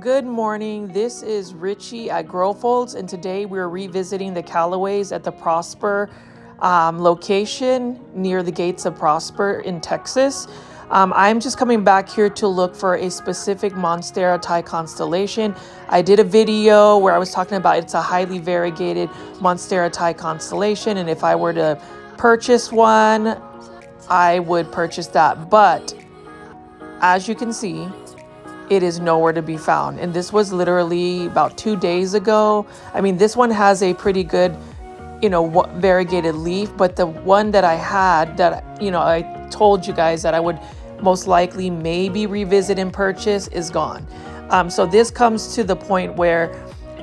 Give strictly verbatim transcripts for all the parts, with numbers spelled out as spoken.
Good morning, this is Richie at Grow Folds, and today we're revisiting the Calloway's at the Prosper um, location near the gates of Prosper in Texas. Um, I'm just coming back here to look for a specific Monstera Thai constellation. I did a video where I was talking about it's a highly variegated Monstera Thai constellation, and if I were to purchase one, I would purchase that. But as you can see, it is nowhere to be found. And this was literally about two days ago. I mean, this one has a pretty good, you know, variegated leaf, but the one that I had that, you know, I told you guys that I would most likely maybe revisit and purchase is gone. Um, so this comes to the point where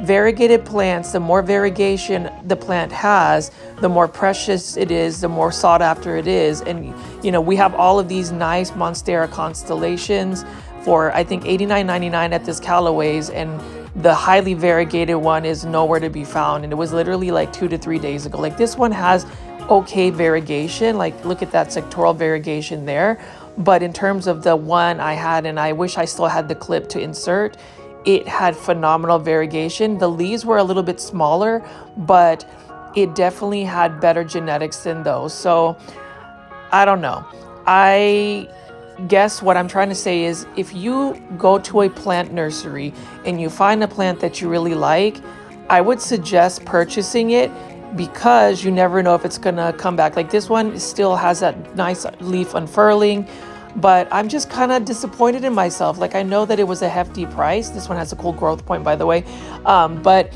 variegated plants, the more variegation the plant has, the more precious it is, the more sought after it is. And, you know, we have all of these nice Monstera constellations for I think eighty-nine ninety-nine at this Calloway's, and the highly variegated one is nowhere to be found. And it was literally like two to three days ago. Like, this one has okay variegation, like look at that sectoral variegation there. But in terms of the one I had, and I wish I still had the clip to insert, it had phenomenal variegation. The leaves were a little bit smaller, but it definitely had better genetics than those. So I don't know. I guess what I'm trying to say is, if you go to a plant nursery and you find a plant that you really like, I would suggest purchasing it, because you never know if it's gonna come back. Like, this one still has that nice leaf unfurling, but I'm just kind of disappointed in myself. Like, I know that it was a hefty price. This one has a cool growth point, by the way, um, but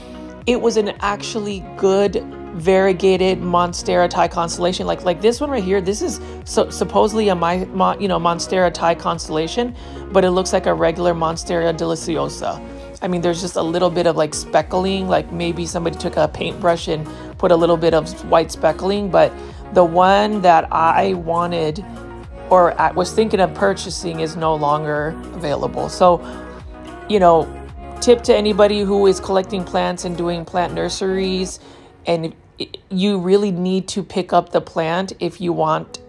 it was an actually good variegated Monstera Thai constellation. Like, like this one right here, this is so, supposedly a my, mon, you know, Monstera Thai constellation, but it looks like a regular Monstera Deliciosa. I mean, there's just a little bit of like speckling, like maybe somebody took a paintbrush and put a little bit of white speckling. But the one that I wanted, or I was thinking of purchasing, is no longer available. So, you know, tip to anybody who is collecting plants and doing plant nurseries, and you really need to pick up the plant if you want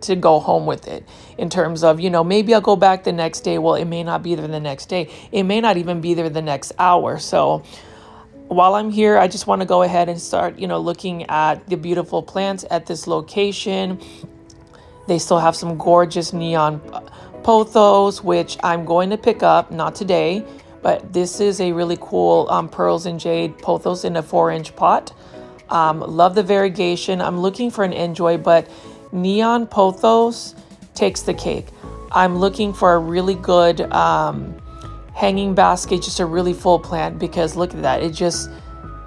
to go home with it, in terms of, you know, maybe I'll go back the next day. Well, it may not be there the next day. It may not even be there the next hour. So while I'm here, I just want to go ahead and start, you know, looking at the beautiful plants at this location. They still have some gorgeous neon pothos, which I'm going to pick up, not today, but this is a really cool um, Pearls and Jade pothos in a four inch pot. Um, love the variegation. I'm looking for an enjoy, but neon pothos takes the cake. I'm looking for a really good um, hanging basket, just a really full plant, because look at that. It just,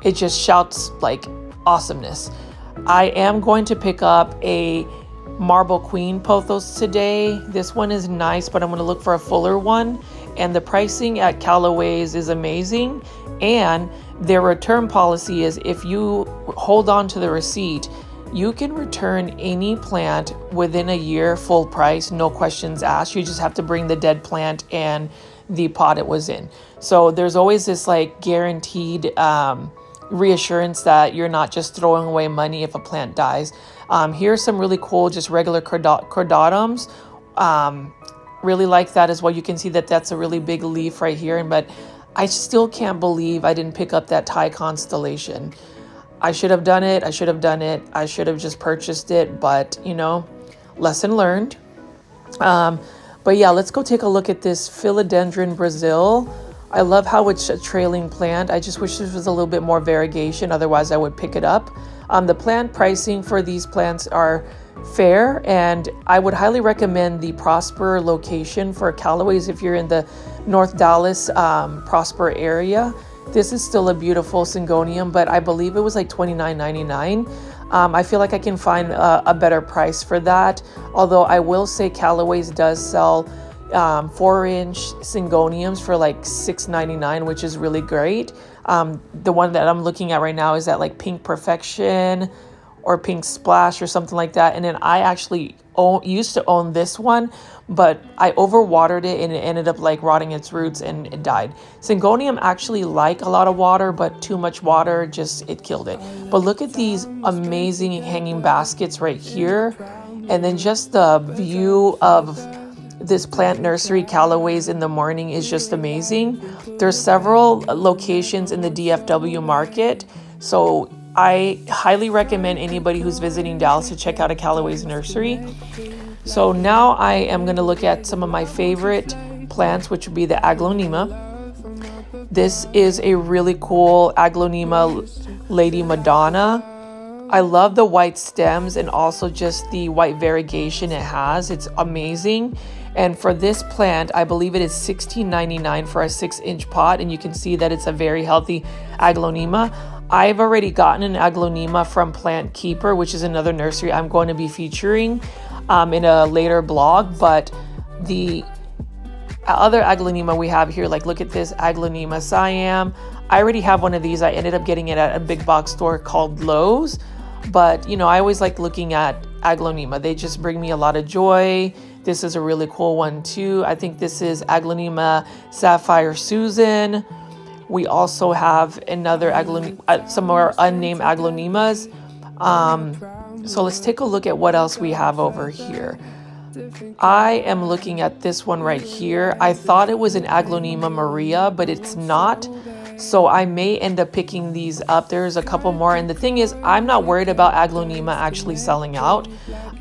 it just shouts like awesomeness. I am going to pick up a Marble Queen pothos today. This one is nice, but I'm going to look for a fuller one. And the pricing at Calloway's is amazing. And their return policy is, if you hold on to the receipt, you can return any plant within a year full price, no questions asked. You just have to bring the dead plant and the pot it was in. So there's always this like guaranteed um, reassurance that you're not just throwing away money if a plant dies. Um, here's some really cool, just regular cordotums. Um, really like that as well. You can see that that's a really big leaf right here, but I still can't believe I didn't pick up that Thai constellation. I should have done it. I should have done it. I should have just purchased it, but you know, lesson learned. Um, but yeah, let's go take a look at this Philodendron Brazil. I love how it's a trailing plant. I just wish this was a little bit more variegation. Otherwise I would pick it up. Um, the plant pricing for these plants are fair, and I would highly recommend the Prosper location for Calloway's if you're in the North Dallas um, Prosper area. This is still a beautiful Syngonium, but I believe it was like twenty-nine ninety-nine. Um, I feel like I can find a, a better price for that. Although I will say Calloway's does sell um, four inch Syngoniums for like six ninety-nine, which is really great. Um, the one that I'm looking at right now is that like Pink Perfection or Pink Splash or something like that. And then I actually own, used to own this one, but I overwatered it and it ended up like rotting its roots and it died. Syngonium actually like a lot of water, but too much water, just it killed it. But look at these amazing hanging baskets right here. And then just the view of this plant nursery, Calloway's in the Morning, is just amazing. There's several locations in the D F W market, so I highly recommend anybody who's visiting Dallas to check out a Calloway's nursery. So now I am going to look at some of my favorite plants, which would be the Aglaonema. This is a really cool Aglaonema Lady Madonna. I love the white stems and also just the white variegation it has. It's amazing. And for this plant, I believe it is sixteen ninety-nine for a six inch pot. And you can see that it's a very healthy Aglaonema. I've already gotten an Aglaonema from Plant Keeper, which is another nursery I'm going to be featuring um, in a later blog. But the other Aglaonema we have here, like look at this Aglaonema Siam. I already have one of these. I ended up getting it at a big box store called Lowe's. But, you know, I always like looking at Aglaonema. They just bring me a lot of joy. This is a really cool one too. I think this is Aglaonema Sapphire Susan. We also have another Aglaonema, uh, some more unnamed Aglaonemas. Um, so let's take a look at what else we have over here. I am looking at this one right here. I thought it was an Aglaonema Maria, but it's not. So I may end up picking these up. There's a couple more. And the thing is, I'm not worried about Aglaonema actually selling out.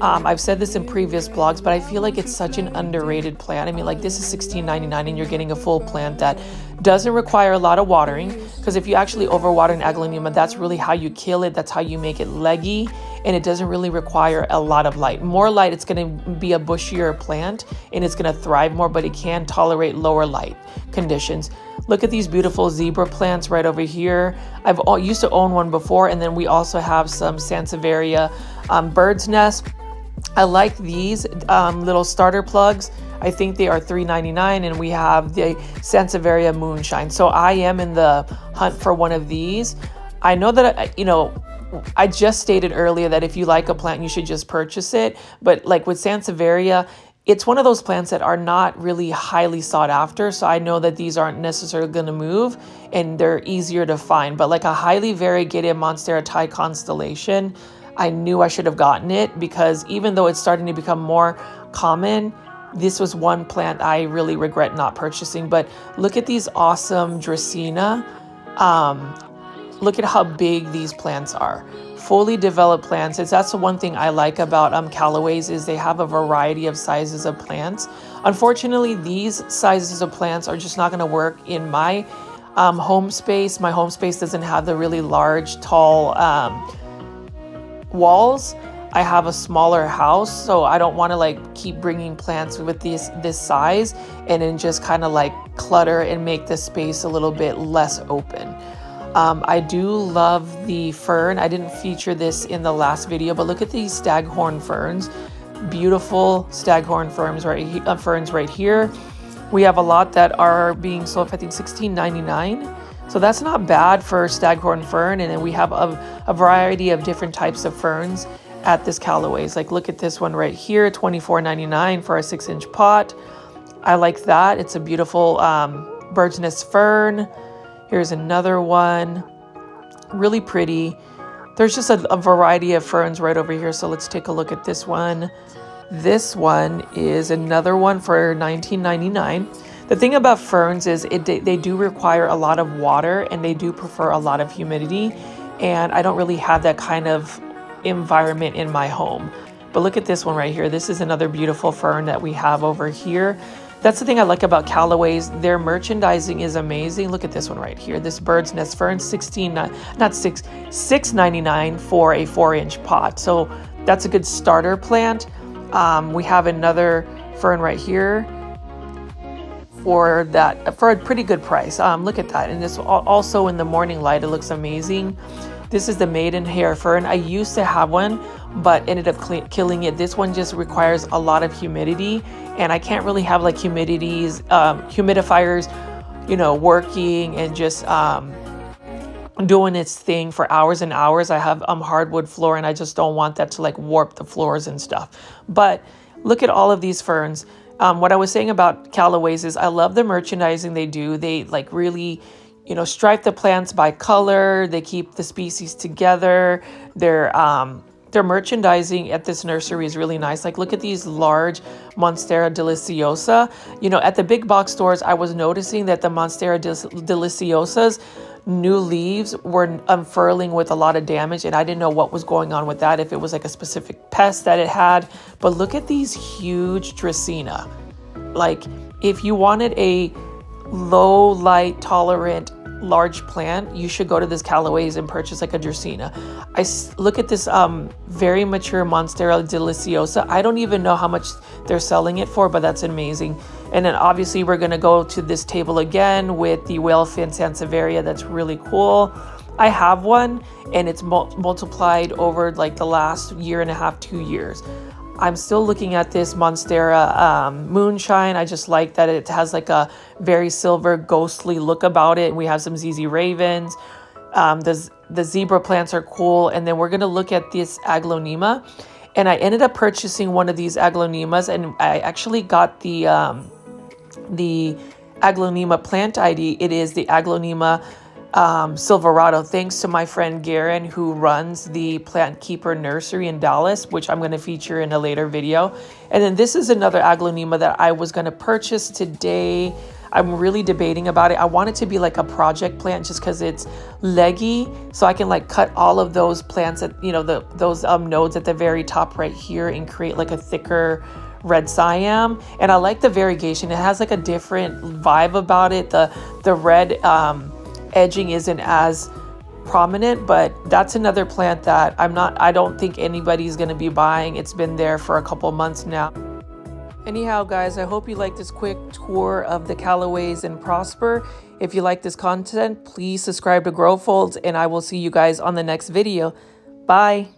Um, I've said this in previous blogs, but I feel like it's such an underrated plant. I mean, like this is sixteen ninety-nine and you're getting a full plant that doesn't require a lot of watering. Because if you actually overwater an Aglaonema, that's really how you kill it. That's how you make it leggy. And it doesn't really require a lot of light. More light, it's going to be a bushier plant and it's going to thrive more, but it can tolerate lower light conditions. Look at these beautiful zebra plants right over here. I've all, used to own one before, and then we also have some Sansevieria um, bird's nest. I like these um, little starter plugs. I think they are three ninety-nine, and we have the Sansevieria Moonshine. So I am in the hunt for one of these. I know that, I, you know, I just stated earlier that if you like a plant, you should just purchase it. But like with Sansevieria, it's one of those plants that are not really highly sought after. So I know that these aren't necessarily going to move and they're easier to find. But like a highly variegated Monstera Thai Constellation, I knew I should have gotten it because even though it's starting to become more common, this was one plant I really regret not purchasing. But look at these awesome Dracaena. Um, Look at how big these plants are. Fully developed plants. It's, that's the one thing I like about um, Calloway's is they have a variety of sizes of plants. Unfortunately, these sizes of plants are just not going to work in my um, home space. My home space doesn't have the really large, tall um, walls. I have a smaller house, so I don't want to like keep bringing plants with this this size and then just kind of like clutter and make the space a little bit less open. Um, I do love the fern. I didn't feature this in the last video, but look at these staghorn ferns. Beautiful staghorn ferns right, he uh, ferns right here. We have a lot that are being sold for, I think, sixteen ninety-nine. So that's not bad for staghorn fern. And then we have a, a variety of different types of ferns at this Calloway's. Like look at this one right here, twenty-four ninety-nine for a six inch pot. I like that. It's a beautiful um, bird's nest fern. Here's another one, really pretty. There's just a, a variety of ferns right over here. So let's take a look at this one. This one is another one for nineteen ninety-nine. The thing about ferns is it, they do require a lot of water and they do prefer a lot of humidity. And I don't really have that kind of environment in my home. But look at this one right here. This is another beautiful fern that we have over here. That's the thing I like about Calloway's. Their merchandising is amazing. Look at this one right here. This bird's nest fern, sixteen, not six, six ninety-nine for a four inch pot. So that's a good starter plant. Um, we have another fern right here for that for a pretty good price. Um, look at that. And this also in the morning light, it looks amazing. This is the maidenhair fern. I used to have one, but ended up killing it. This one just requires a lot of humidity and I can't really have like humidities, um, humidifiers, you know, working and just um, doing its thing for hours and hours. I have um, hardwood floor and I just don't want that to like warp the floors and stuff. But look at all of these ferns. Um, what I was saying about Calloway's is I love the merchandising they do. They like really, you know, stripe the plants by color. They keep the species together. They're, um, Their merchandising at this nursery is really nice. Like, look at these large Monstera Deliciosa. You know, at the big box stores, I was noticing that the Monstera Deliciosas new leaves were unfurling with a lot of damage, and I didn't know what was going on with that, if it was like a specific pest that it had. But look at these huge Dracaena. Like, if you wanted a low light tolerant large plant, you should go to this Calloway's and purchase like a Dracaena. I s look at this um, very mature Monstera Deliciosa. I don't even know how much they're selling it for, but that's amazing. And then obviously we're gonna go to this table again with the Whalefin Sansevieria. That's really cool. I have one, and it's mul multiplied over like the last year and a half, two years. I'm still looking at this Monstera um, Moonshine. I just like that it has like a very silver ghostly look about it. We have some Z Z Ravens. Um, the, the zebra plants are cool. And then we're going to look at this Aglaonema. And I ended up purchasing one of these Aglaonemas. And I actually got the, um, the Aglaonema plant I D. It is the Aglaonema Um, Silverado, thanks to my friend Garen, who runs the Plant Keeper nursery in Dallas, which I'm going to feature in a later video. And then this is another Aglaonema that I was going to purchase today. I'm really debating about it. I want it to be like a project plant just because it's leggy, so I can like cut all of those plants at, you know, the those um nodes at the very top right here and create like a thicker red Siam. And I like the variegation. It has like a different vibe about it. The the red um edging isn't as prominent, but that's another plant that I'm not, I don't think anybody's going to be buying. It's been there for a couple months now. Anyhow, guys, I hope you like this quick tour of the Calloway's and Prosper. If you like this content, please subscribe to Grow Folds, and I will see you guys on the next video. Bye.